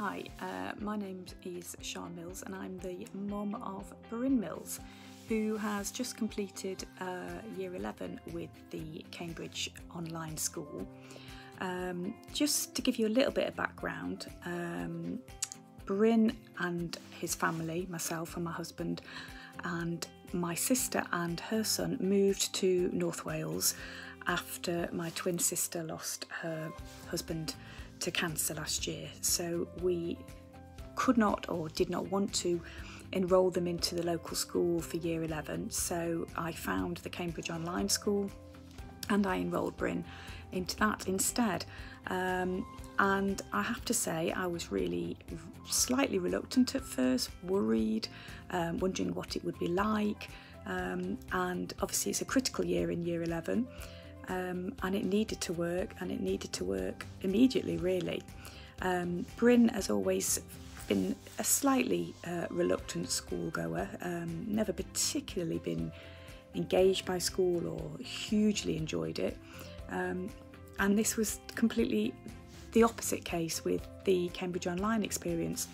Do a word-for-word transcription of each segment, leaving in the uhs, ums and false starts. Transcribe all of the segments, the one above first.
Hi, uh, my name is Siân Mills and I'm the mum of Bryn Mills, who has just completed uh, year eleven with the Cambridge Online School. Um, just to give you a little bit of background, um, Bryn and his family, myself and my husband, and my sister and her son moved to North Wales after my twin sister lost her husband to cancer last year. So we could not or did not want to enrol them into the local school for year eleven, so I found the Cambridge Online School and I enrolled Bryn into that instead. Um, and I have to say I was really slightly reluctant at first, worried, um, wondering what it would be like, um, and obviously it's a critical year in year eleven, um, and it needed to work and it needed to work immediately really. Um, Bryn has always been a slightly uh, reluctant schoolgoer, um, never particularly been engaged by school or hugely enjoyed it. Um, and this was completely the opposite case with the Cambridge Online experience.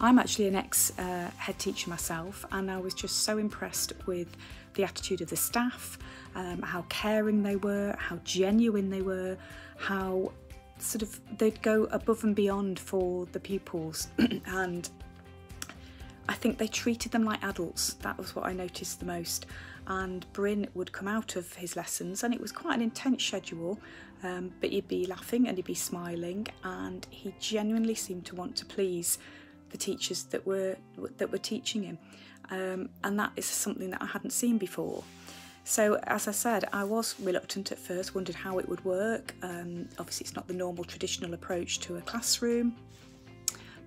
I'm actually an ex uh, head teacher myself, and I was just so impressed with the attitude of the staff, um, how caring they were, how genuine they were, how sort of they'd go above and beyond for the pupils and I think they treated them like adults. That was what I noticed the most. And Bryn would come out of his lessons and it was quite an intense schedule, um, but he'd be laughing and he'd be smiling and he genuinely seemed to want to please the teachers that were that were teaching him, um, and that is something that I hadn't seen before. So as I said, I was reluctant at first, wondered how it would work. Um, obviously it's not the normal traditional approach to a classroom,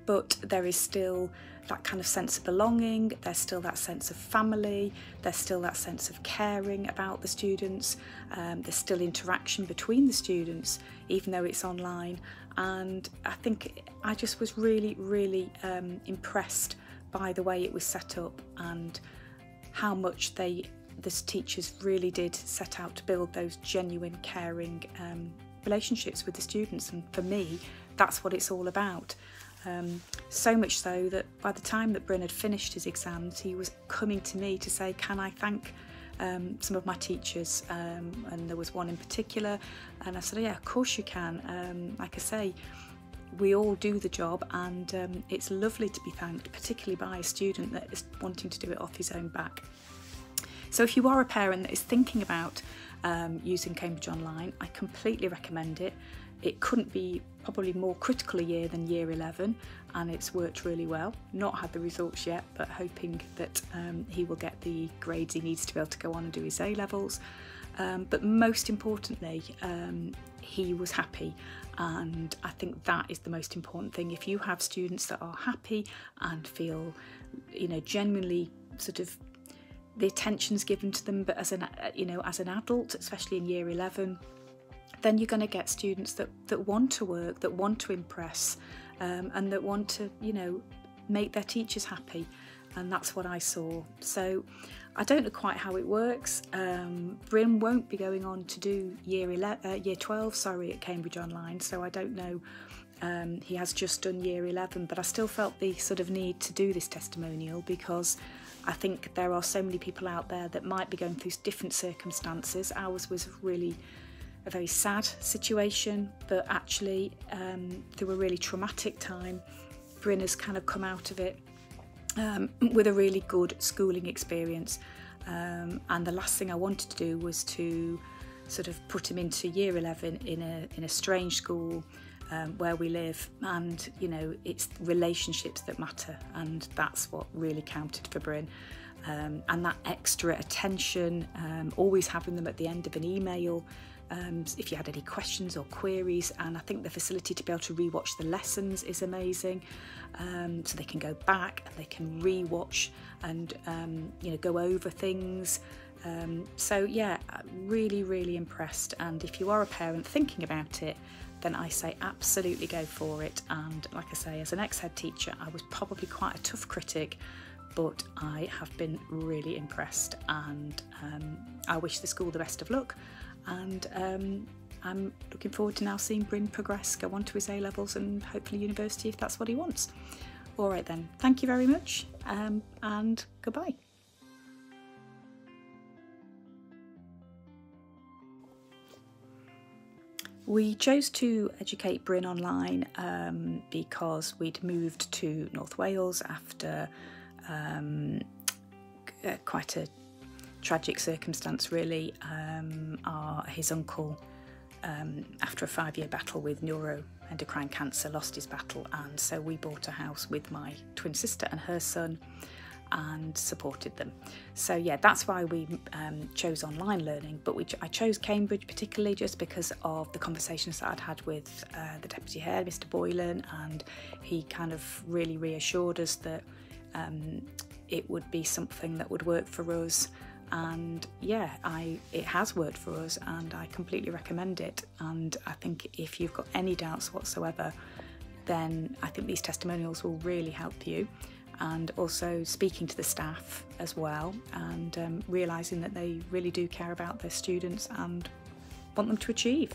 but there is still that kind of sense of belonging, there's still that sense of family, there's still that sense of caring about the students, um, there's still interaction between the students, even though it's online. And I think I just was really, really um, impressed by the way it was set up and how much they, the teachers really did set out to build those genuine, caring um, relationships with the students. And for me, that's what it's all about. Um, so much so that by the time that Bryn had finished his exams, he was coming to me to say, can I thank um, some of my teachers, um, and there was one in particular, and I said, yeah, of course you can. Um, like I say, we all do the job, and um, it's lovely to be thanked, particularly by a student that is wanting to do it off his own back. So if you are a parent that is thinking about um, using Cambridge Online, I completely recommend it. It couldn't be probably more critical a year than year eleven, and it's worked really well. Not had the results yet, but hoping that um, he will get the grades he needs to be able to go on and do his A levels. Um, but most importantly, um, he was happy, and I think that is the most important thing. If you have students that are happy and feel, you know, genuinely sort of the attention's given to them, but as an, you know, as an adult, especially in year eleven, then you're going to get students that, that want to work, that want to impress, um, and that want to, you know, make their teachers happy. And that's what I saw. So I don't know quite how it works. Um, Bryn won't be going on to do year, eleven, uh, year twelve sorry, at Cambridge Online, so I don't know. Um, he has just done year eleven, but I still felt the sort of need to do this testimonial because I think there are so many people out there that might be going through different circumstances. Ours was really a very sad situation, but actually um, through a really traumatic time, Bryn has kind of come out of it um, with a really good schooling experience. Um, and the last thing I wanted to do was to sort of put him into year eleven in a, in a strange school, Um, where we live, and you know, it's relationships that matter, and that's what really counted for Bryn, um, and that extra attention, um, always having them at the end of an email um, if you had any questions or queries. And I think the facility to be able to re-watch the lessons is amazing, um, so they can go back and they can re-watch and um, you know, go over things. Um, so yeah, really, really impressed, and if you are a parent thinking about it, then I say absolutely go for it. And like I say, as an ex-head teacher, I was probably quite a tough critic, but I have been really impressed, and um, I wish the school the best of luck, and um, I'm looking forward to now seeing Bryn progress, go on to his A levels and hopefully university if that's what he wants. All right then, thank you very much um, and goodbye. We chose to educate Bryn online um, because we'd moved to North Wales after um, uh, quite a tragic circumstance really. Um, our, his uncle, um, after a five year battle with neuroendocrine cancer, lost his battle, and so we bought a house with my twin sister and her son and supported them. So yeah, that's why we um, chose online learning, but we ch I chose Cambridge particularly just because of the conversations that I'd had with uh, the deputy head, Mister Boylan, and he kind of really reassured us that um, it would be something that would work for us. And yeah, I it has worked for us and I completely recommend it. And I think if you've got any doubts whatsoever, then I think these testimonials will really help you. And also speaking to the staff as well, and um, realising that they really do care about their students and want them to achieve.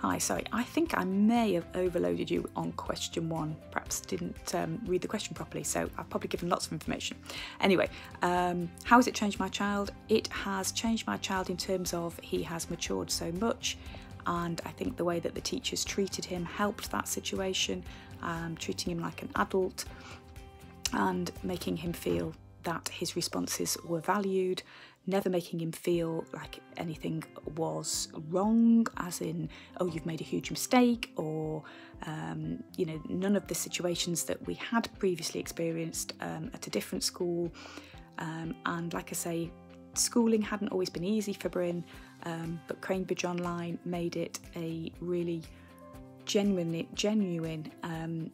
Hi, sorry, I think I may have overloaded you on question one, perhaps didn't um, read the question properly, so I've probably given lots of information. Anyway, um, how has it changed my child? It has changed my child in terms of he has matured so much, and I think the way that the teachers treated him helped that situation, um, treating him like an adult and making him feel that his responses were valued, never making him feel like anything was wrong, as in, oh, you've made a huge mistake, or, um, you know, none of the situations that we had previously experienced um, at a different school. Um, and like I say, schooling hadn't always been easy for Bryn, um, but Cambridge Online made it a really genuinely, genuine, um,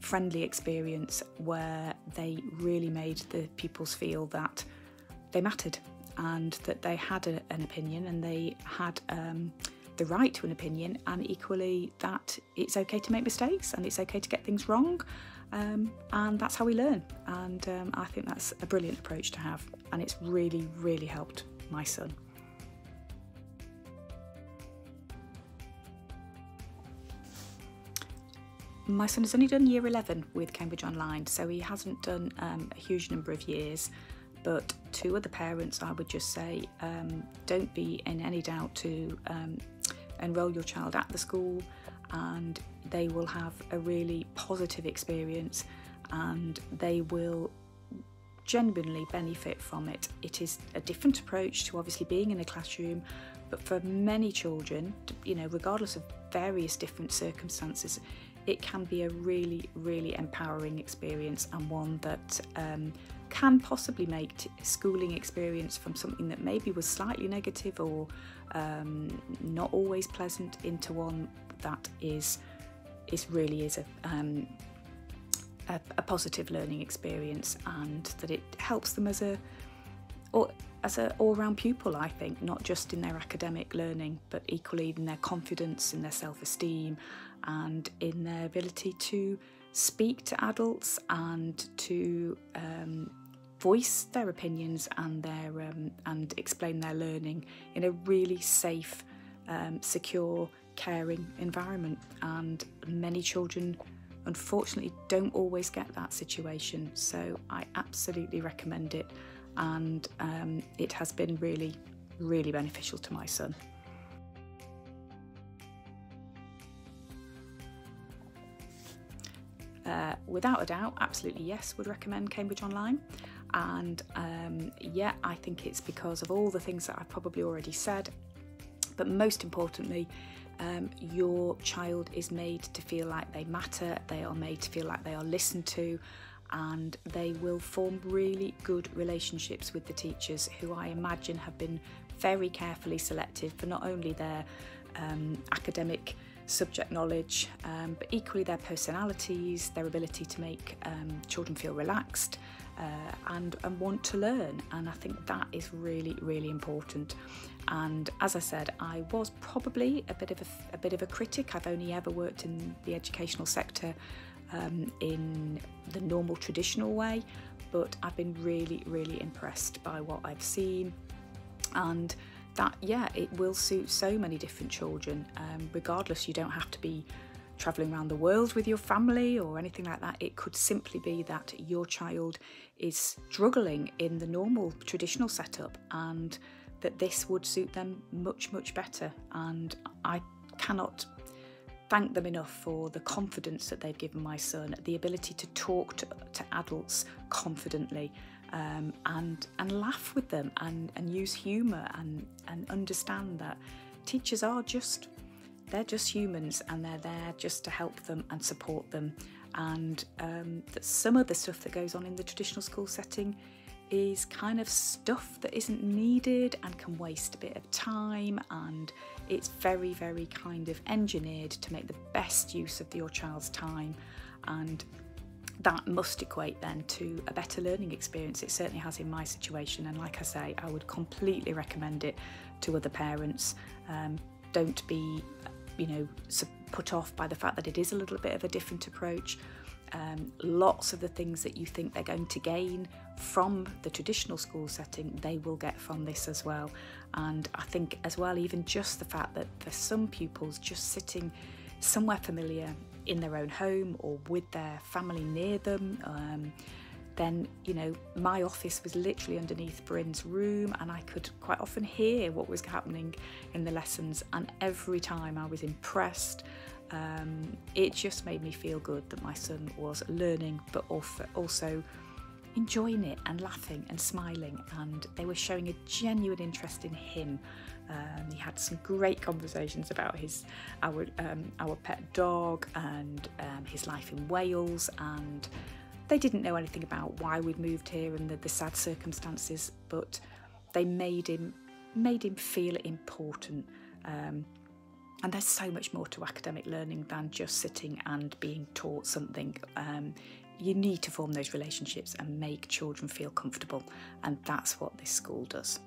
friendly experience where they really made the pupils feel that they mattered and that they had a, an opinion and they had um, the right to an opinion, and equally that it's okay to make mistakes and it's okay to get things wrong. Um, and that's how we learn, and um, I think that's a brilliant approach to have, and it's really really helped my son. My son has only done year eleven with Cambridge Online, so he hasn't done um, a huge number of years, but to other parents I would just say um, don't be in any doubt to um, enrol your child at the school, and they will have a really positive experience and they will genuinely benefit from it. It is a different approach to obviously being in a classroom, but for many children, you know, regardless of various different circumstances, it can be a really, really empowering experience, and one that um, can possibly make t schooling experience from something that maybe was slightly negative or um, not always pleasant into one that is is really is a, um, a, a positive learning experience, and that it helps them as a or as an all-round pupil, I think, not just in their academic learning, but equally in their confidence, in their self-esteem, and in their ability to speak to adults and to um, voice their opinions and their um, and explain their learning in a really safe, um, secure, caring environment. And many children unfortunately don't always get that situation, so I absolutely recommend it, and um, it has been really really beneficial to my son. Uh, without a doubt, absolutely yes, would recommend Cambridge Online, and um, yeah, I think it's because of all the things that I've probably already said, but most importantly, Um, your child is made to feel like they matter, they are made to feel like they are listened to, and they will form really good relationships with the teachers, who I imagine have been very carefully selected for not only their um, academic subject knowledge, um, but equally their personalities, their ability to make um, children feel relaxed uh, and, and want to learn. And I think that is really, really important. And as I said, I was probably a bit of a, a bit of a critic. I've only ever worked in the educational sector um, in the normal traditional way, but I've been really, really impressed by what I've seen, and that, yeah, it will suit so many different children. Um, regardless, you don't have to be travelling around the world with your family or anything like that. It could simply be that your child is struggling in the normal traditional setup and that this would suit them much, much better. And I cannot thank them enough for the confidence that they've given my son, the ability to talk to, to adults confidently, um, and and laugh with them, and, and use humour, and, and understand that teachers are just, they're just humans, and they're there just to help them and support them. And um, that some of the stuff that goes on in the traditional school setting is kind of stuff that isn't needed and can waste a bit of time, and it's very, very kind of engineered to make the best use of your child's time, and that must equate then to a better learning experience. It certainly has in my situation, and like I say, I would completely recommend it to other parents. Um, don't be, you know, put off by the fact that it is a little bit of a different approach. Um, lots of the things that you think they're going to gain from the traditional school setting, they will get from this as well. And I think as well, even just the fact that for some pupils, just sitting somewhere familiar in their own home or with their family near them, um, then, you know, my office was literally underneath Bryn's room, and I could quite often hear what was happening in the lessons, and every time I was impressed. Um, it just made me feel good that my son was learning, but also enjoying it and laughing and smiling, and they were showing a genuine interest in him. Um, he had some great conversations about his our, um, our pet dog and um, his life in Wales, and they didn't know anything about why we'd moved here and the, the sad circumstances, but they made him, made him feel important. Um, And there's so much more to academic learning than just sitting and being taught something. Um, you need to form those relationships and make children feel comfortable, and that's what this school does.